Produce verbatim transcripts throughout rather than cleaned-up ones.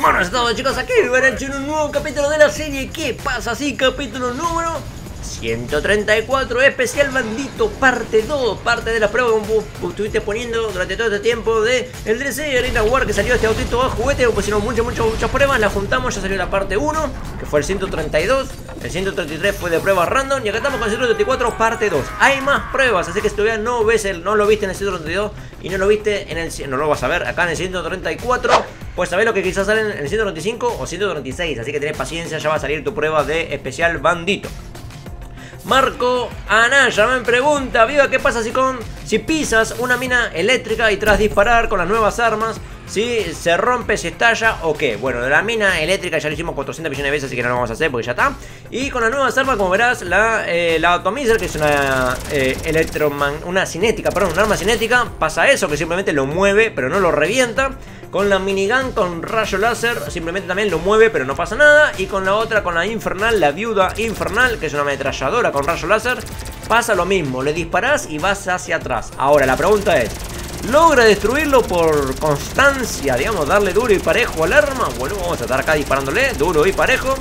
Bueno, estamos chicos aquí, Vivaracho, en un nuevo capítulo de la serie ¿Qué pasa si? Capítulo número ciento treinta y cuatro, especial bandito, parte dos, parte de las pruebas que vos estuviste poniendo durante todo este tiempo de el D L C de Arena War, que salió este autito a juguete, pusieron muchas, muchas, muchas pruebas, las juntamos, ya salió la parte uno, que fue el ciento treinta y dos, el ciento treinta y tres fue de pruebas random, y acá estamos con el ciento treinta y cuatro, parte dos. Hay más pruebas, así que si todavía no ves el, no lo viste en el ciento treinta y dos y no lo viste en el, no lo vas a ver acá en el ciento treinta y cuatro. Pues sabés lo que quizás salen en el ciento treinta y cinco o ciento treinta y seis, así que tenés paciencia, ya va a salir tu prueba de especial bandito. Marco Anaya me pregunta, viva, ¿qué pasa si con si pisas una mina eléctrica y tras disparar con las nuevas armas, si se rompe, se estalla o qué? Bueno, de la mina eléctrica ya lo hicimos cuatrocientos millones de veces, así que no lo vamos a hacer porque ya está. Y con las nuevas armas, como verás, la, eh, la Atomizer, que es una eh, electroman, una cinética, perdón, un arma cinética, pasa eso, que simplemente lo mueve, pero no lo revienta. Con la minigun, con rayo láser, simplemente también lo mueve, pero no pasa nada. Y con la otra, con la infernal, la viuda infernal, que es una ametralladora con rayo láser, pasa lo mismo. Le disparás y vas hacia atrás. Ahora, la pregunta es, ¿logra destruirlo por constancia? Digamos, darle duro y parejo al arma. Bueno, vamos a estar acá disparándole, duro y parejo.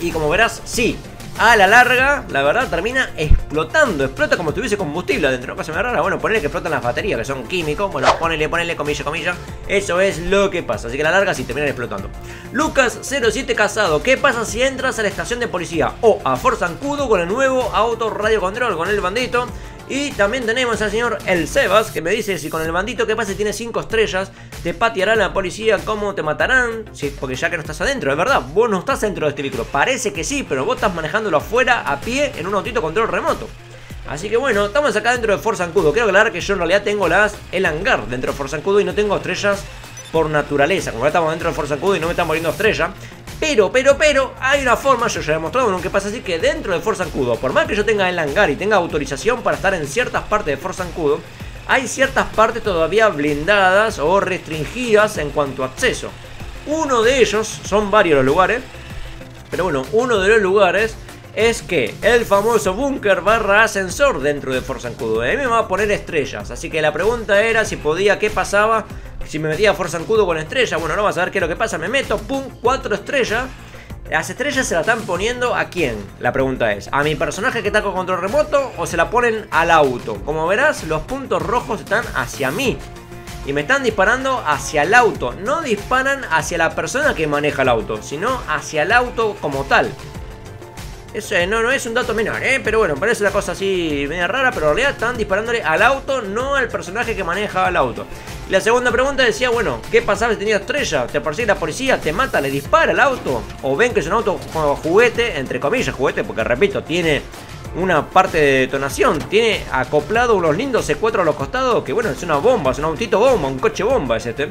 Y como verás, sí, a la larga, la verdad, termina explotando. Explota como si tuviese combustible adentro. No pasa nada rara. Bueno, ponele que explotan las baterías, que son químicos. Bueno, ponele, ponele, comilla, comilla. Eso es lo que pasa. Así que a la larga sí terminan explotando. Lucas cero siete Casado, ¿qué pasa si entras a la estación de policía o a Fort Zancudo con el nuevo auto radio control, con el bandito? Y también tenemos al señor El Sebas, que me dice si con el bandito que pasa tiene cinco estrellas, te pateará la policía, ¿cómo te matarán? Sí, porque ya que no estás adentro, es verdad, vos no estás dentro de este vehículo. Parece que sí, pero vos estás manejándolo afuera, a pie, en un autito control remoto. Así que bueno, estamos acá dentro de Fort Zancudo. Creo que la verdad que yo en realidad tengo las, el hangar dentro de Fort Zancudo y no tengo estrellas por naturaleza. Como ya estamos dentro de Fort Zancudo y no me están muriendo estrellas. Pero, pero, pero, hay una forma, yo ya he mostrado en un que pasa así, que dentro de Fort Zancudo, por más que yo tenga el hangar y tenga autorización para estar en ciertas partes de Fort Zancudo, hay ciertas partes todavía blindadas o restringidas en cuanto a acceso. Uno de ellos, son varios los lugares, pero bueno, uno de los lugares es que el famoso búnker barra ascensor dentro de Fort Zancudo. A mí me va a poner estrellas, así que la pregunta era si podía, qué pasaba si me metía a Fort Zancudo con estrella. Bueno, no vas a ver qué es lo que pasa. Me meto, pum, cuatro estrellas. Las estrellas se la están poniendo ¿a quién? La pregunta es, ¿a mi personaje que está con control remoto o se la ponen al auto? Como verás, los puntos rojos están hacia mí y me están disparando hacia el auto. No disparan hacia la persona que maneja el auto, sino hacia el auto como tal. Eso no, no es un dato menor, ¿eh? Pero bueno, parece una cosa así media rara, pero en realidad están disparándole al auto, no al personaje que maneja el auto. La segunda pregunta decía, bueno, ¿qué pasaba si tenía estrella? ¿Te persigue la policía? ¿Te mata? ¿Le dispara al auto? ¿O ven que es un auto juguete? Entre comillas, juguete, porque repito, tiene una parte de detonación. Tiene acoplado unos lindos C cuatro a los costados, que bueno, es una bomba, es un autito bomba, un coche bomba es este.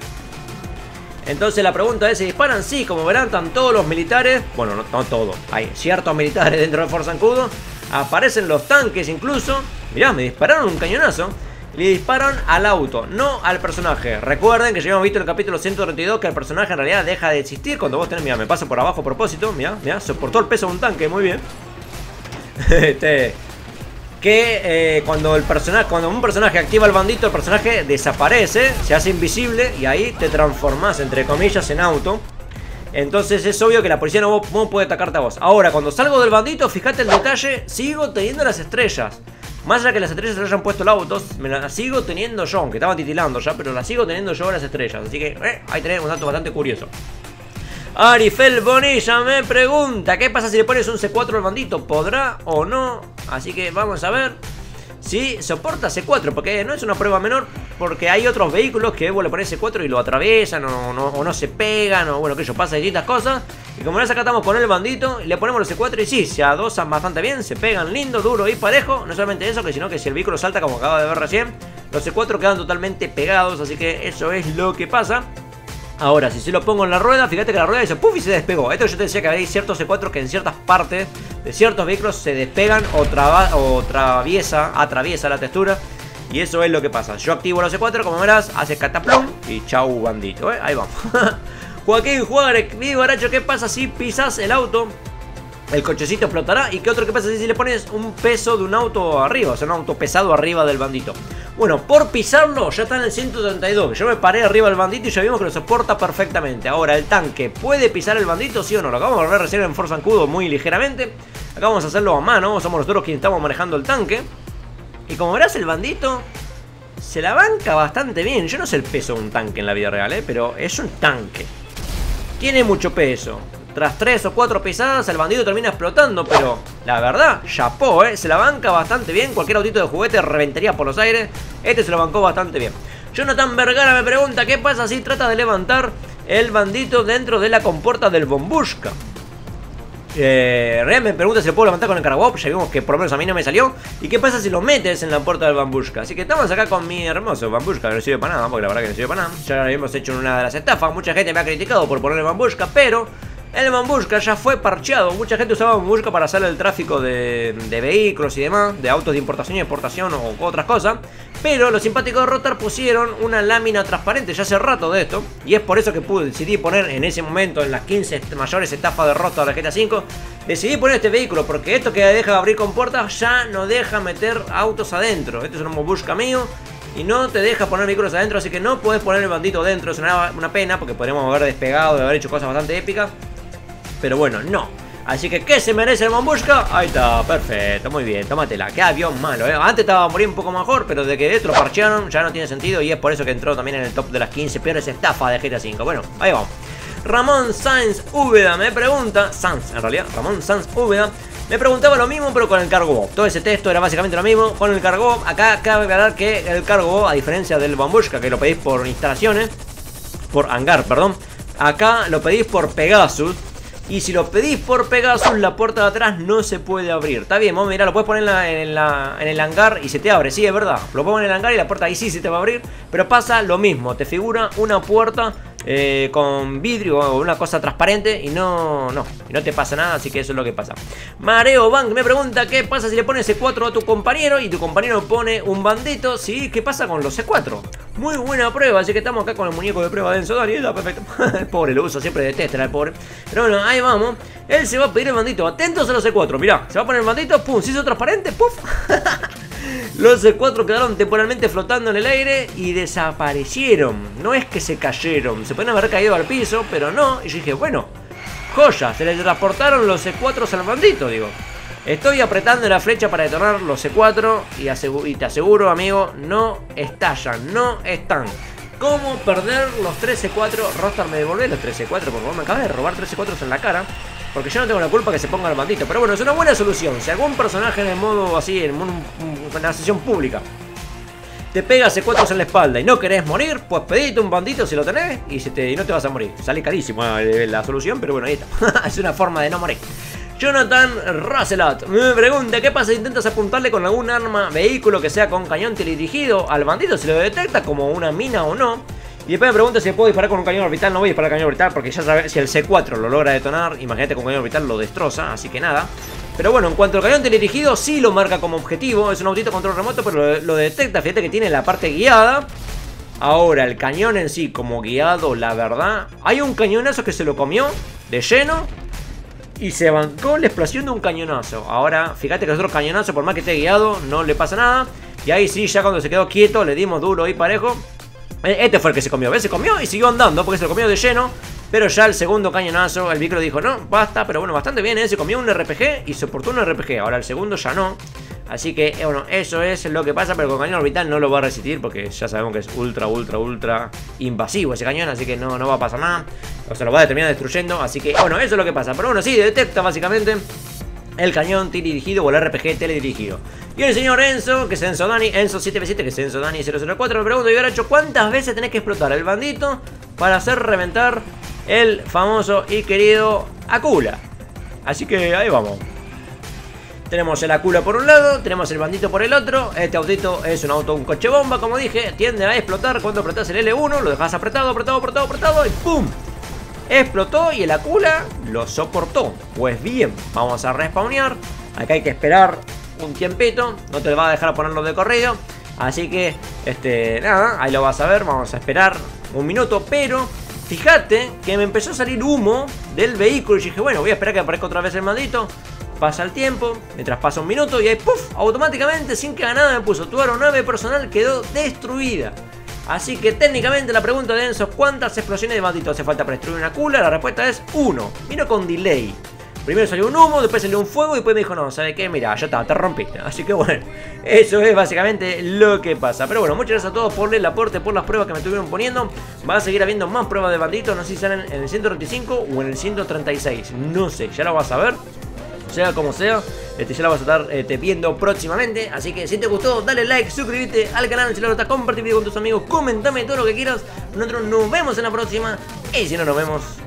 Entonces la pregunta es, ¿se disparan? Sí, como verán, están todos los militares. Bueno, no, no todos, hay ciertos militares dentro de Fort Zancudo. Aparecen los tanques incluso. Mirá, me dispararon un cañonazo. Le disparan al auto, no al personaje. Recuerden que ya habíamos visto en el capítulo ciento treinta y dos que el personaje en realidad deja de existir cuando vos tenés... Mirá, me paso por abajo a propósito. Mirá, mirá, soportó el peso de un tanque, muy bien. Este... Que eh, cuando, el personaje, cuando un personaje activa el bandito, el personaje desaparece, se hace invisible y ahí te transformas, entre comillas, en auto. Entonces es obvio que la policía no, no puede atacarte a vos. Ahora, cuando salgo del bandito, fíjate el detalle, sigo teniendo las estrellas. Más allá que las estrellas se lo hayan puesto el auto, me las sigo teniendo yo, aunque estaba titilando ya, pero las sigo teniendo yo las estrellas. Así que eh, ahí tenés un dato bastante curioso. Arifel Bonilla me pregunta, ¿qué pasa si le pones un C cuatro al bandito? ¿Podrá o no? Así que vamos a ver si soporta C cuatro, porque no es una prueba menor, porque hay otros vehículos que vos le pones C cuatro y lo atraviesan o no, o no se pegan, o bueno, que yo pasa distintas cosas. Y como ves, acá estamos con el bandito y le ponemos los C cuatro y sí, se adosan bastante bien, se pegan lindo, duro y parejo. No solamente eso, que sino que si el vehículo salta, como acabo de ver recién, los C cuatro quedan totalmente pegados, así que eso es lo que pasa. Ahora, si se lo pongo en la rueda, fíjate que la rueda dice puff y se despegó. Esto yo te decía que hay ciertos C cuatro que en ciertas partes de ciertos vehículos se despegan o, traba, o traviesa, atraviesa la textura. Y eso es lo que pasa. Yo activo los C cuatro, como verás, hace cataplón y chau bandito, ¿eh? Ahí vamos. Joaquín Juárez, Vivaracho, ¿qué pasa si pisas el auto? El cochecito explotará. ¿Y qué otro que pasa si le pones un peso de un auto arriba? O sea, un auto pesado arriba del bandito. Bueno, por pisarlo ya está en el ciento treinta y dos, que yo me paré arriba del bandito y ya vimos que lo soporta perfectamente. Ahora, ¿el tanque puede pisar el bandito, sí o no? Lo acabamos de ver recién en Fort Zancudo muy ligeramente. Acá vamos a hacerlo a mano, somos nosotros quienes estamos manejando el tanque. Y como verás, el bandito se la banca bastante bien. Yo no sé el peso de un tanque en la vida real, ¿eh? Pero es un tanque. Tiene mucho peso. Tras tres o cuatro pisadas el bandido termina explotando, pero la verdad, chapó, ¿eh? Se la banca bastante bien. Cualquier autito de juguete reventaría por los aires. Este se lo bancó bastante bien. Jonathan Vergara me pregunta, ¿qué pasa si trata de levantar el bandito dentro de la compuerta del Bombushka? Eh, Ren me pregunta si lo puedo levantar con el Cargobob. Ya vimos que por lo menos a mí no me salió. ¿Y qué pasa si lo metes en la puerta del Mambushka? Así que estamos acá con mi hermoso Mambushka, que no sirve para nada, porque la verdad que no sirve para nada. Ya lo habíamos hecho en una de las estafas. Mucha gente me ha criticado por poner el Mambushka, pero el Mambushka ya fue parcheado. Mucha gente usaba Mambushka para hacer el tráfico de, de vehículos y demás, de autos de importación y exportación o otras cosas. Pero los simpáticos de Rotar pusieron una lámina transparente ya hace rato de esto. Y es por eso que pude, decidí poner en ese momento, en las quince mayores estafas de Rotar de G T A cinco, decidí poner este vehículo, porque esto que deja abrir compuertas ya no deja meter autos adentro. Este es un Mambushka mío y no te deja poner vehículos adentro, así que no podés poner el bandito adentro. Es una, una pena, porque podríamos haber despegado, de haber hecho cosas bastante épicas. Pero bueno, no. Así que, ¿qué se merece el Mambushka? Ahí está, perfecto, muy bien, tómatela. Qué avión malo, ¿eh? Antes estaba a morir un poco mejor, pero de que esto lo parchearon ya no tiene sentido. Y es por eso que entró también en el top de las quince peores estafas de G T A cinco. Bueno, ahí vamos. Ramón Sanz Úbeda me pregunta, Sanz en realidad, Ramón Sanz Úbeda me preguntaba lo mismo pero con el Cargobob. Todo ese texto era básicamente lo mismo con el Cargobob. Acá cabe aclarar que el Cargobob, a diferencia del Mambushka, que lo pedís por instalaciones, por hangar, perdón, acá lo pedís por Pegasus. Y si lo pedís por Pegasus, la puerta de atrás no se puede abrir. Está bien, vos mirá, lo puedes poner en, la, en, la, en el hangar y se te abre, sí, es verdad. Lo pongo en el hangar y la puerta ahí sí se te va a abrir. Pero pasa lo mismo, te figura una puerta eh, con vidrio o una cosa transparente y no, no, y no te pasa nada, así que eso es lo que pasa. Mareo Bank me pregunta, ¿qué pasa si le pones C cuatro a tu compañero y tu compañero pone un bandito? Sí, ¿qué pasa con los C cuatro? Muy buena prueba, así que estamos acá con el muñeco de prueba de Enzo Dani, está perfecto. El pobre, lo uso siempre, detesta al pobre. Pero bueno, ahí vamos. Él se va a pedir el bandito, atentos a los C cuatro, mirá, se va a poner el bandito, pum, se hizo transparente, puf. Los C cuatro quedaron temporalmente flotando en el aire y desaparecieron. No es que se cayeron, se pueden haber caído al piso, pero no. Y yo dije, bueno, joya, se les transportaron los C cuatros al bandito, digo. Estoy apretando la flecha para detonar los C cuatro y, asegu y te aseguro, amigo, no estallan, no están. ¿Cómo perder los tres C cuatro? Rostar, me devolvé los tres C cuatro, porque vos me acabas de robar tres C cuatros en la cara. Porque yo no tengo la culpa que se ponga el bandito. Pero bueno, es una buena solución. Si algún personaje en el modo así, en un, una sesión pública, te pega C cuatros en la espalda y no querés morir, pues pedite un bandito si lo tenés y, si te, y no te vas a morir. Sale carísimo la solución, pero bueno, ahí está. Es una forma de no morir. Jonathan Racelat me pregunta, ¿qué pasa si intentas apuntarle con algún arma, vehículo que sea con cañón teledirigido al bandito? Si lo detecta como una mina o no. Y después me pregunta si puedo disparar con un cañón orbital. No voy a disparar con cañón orbital porque ya sabes, si el C cuatro lo logra detonar, imagínate con cañón orbital lo destroza, así que nada. Pero bueno, en cuanto al cañón teledirigido, sí lo marca como objetivo. Es un autito control remoto, pero lo, lo detecta. Fíjate que tiene la parte guiada. Ahora, el cañón en sí como guiado, la verdad, hay un cañonazo que se lo comió de lleno y se bancó la explosión de un cañonazo. Ahora, fíjate que los otros cañonazos, por más que esté guiado, no le pasa nada. Y ahí sí, ya cuando se quedó quieto, le dimos duro y parejo. Este fue el que se comió, ¿ves? Se comió y siguió andando porque se lo comió de lleno. Pero ya el segundo cañonazo, el vehículo dijo, no, basta. Pero bueno, bastante bien, ¿eh? Se comió un R P G y soportó un R P G. Ahora el segundo ya no. Así que, bueno, eso es lo que pasa. Pero con cañón orbital no lo va a resistir, porque ya sabemos que es ultra, ultra, ultra invasivo ese cañón. Así que no, no va a pasar nada. O sea, lo va a terminar destruyendo. Así que, bueno, eso es lo que pasa. Pero bueno, sí, detecta básicamente el cañón teledirigido o el R P G teledirigido. Y el señor Enzo, que es Enzo Dani, Enzo siete siete, que es Enzo Dani cero cero cuatro, me pregunto, Vivaracho, ¿cuántas veces tenés que explotar el bandito para hacer reventar el famoso y querido Akula? Así que ahí vamos. Tenemos el Akula por un lado, tenemos el bandito por el otro. Este autito es un auto, un coche bomba, como dije. Tiende a explotar cuando apretás el L uno, lo dejás apretado, apretado, apretado, apretado y ¡pum! Explotó y el Akula lo soportó. Pues bien, vamos a respawnear. Acá hay que esperar un tiempito, no te va a dejar ponerlo de corrido. Así que, este, nada, ahí lo vas a ver. Vamos a esperar un minuto, pero fíjate que me empezó a salir humo del vehículo y dije, bueno, voy a esperar que aparezca otra vez el maldito. Pasa el tiempo, me traspasa un minuto y ahí ¡puf! Automáticamente, sin que haga nada, me puso: tu aeronave personal quedó destruida. Así que técnicamente la pregunta de Enzo es: ¿cuántas explosiones de bandito hace falta para destruir una Akula? La respuesta es uno. Vino con delay. Primero salió un humo, después salió un fuego y después me dijo: no, ¿sabes qué? Mira, ya está, te rompiste. Así que bueno, eso es básicamente lo que pasa. Pero bueno, muchas gracias a todos por el aporte, por las pruebas que me estuvieron poniendo. Van a seguir habiendo más pruebas de bandito. No sé si salen en el ciento veinticinco o en el ciento treinta y seis. No sé, ya lo vas a ver. Sea como sea, este, ya la vas a estar este, viendo próximamente. Así que si te gustó, dale like, suscríbete al canal si lo notas, comparte el video con tus amigos, comentame todo lo que quieras. Nosotros nos vemos en la próxima. Y si no nos vemos,